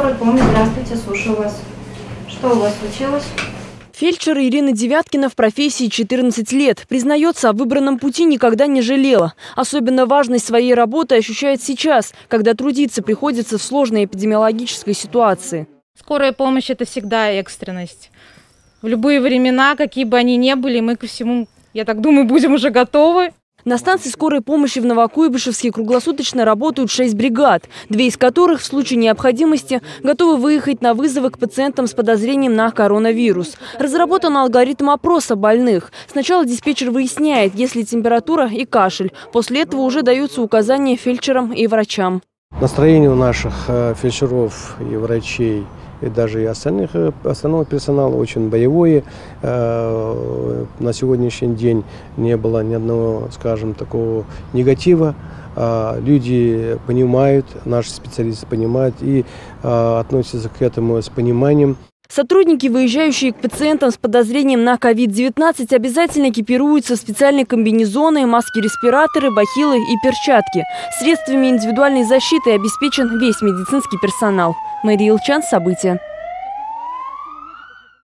40, помню, здравствуйте, слушаю вас. Что у вас случилось? Фельдшер Ирина Девяткина в профессии 14 лет. Признается, о выбранном пути никогда не жалела. Особенно важность своей работы ощущает сейчас, когда трудиться приходится в сложной эпидемиологической ситуации. Скорая помощь – это всегда экстренность. В любые времена, какие бы они ни были, мы ко всему, я так думаю, будем уже готовы. На станции скорой помощи в Новокуйбышевске круглосуточно работают 6 бригад, 2 из которых в случае необходимости готовы выехать на вызовы к пациентам с подозрением на коронавирус. Разработан алгоритм опроса больных. Сначала диспетчер выясняет, есть ли температура и кашель. После этого уже даются указания фельдшерам и врачам. Настроение у наших фельдшеров и врачей, и даже и остального персонала очень боевое. На сегодняшний день не было ни одного, скажем, такого негатива. Люди понимают, наши специалисты понимают и относятся к этому с пониманием. Сотрудники, выезжающие к пациентам с подозрением на COVID-19, обязательно экипируются в специальные комбинезоны, маски-респираторы, бахилы и перчатки. Средствами индивидуальной защиты обеспечен весь медицинский персонал. Мери Елчян, события.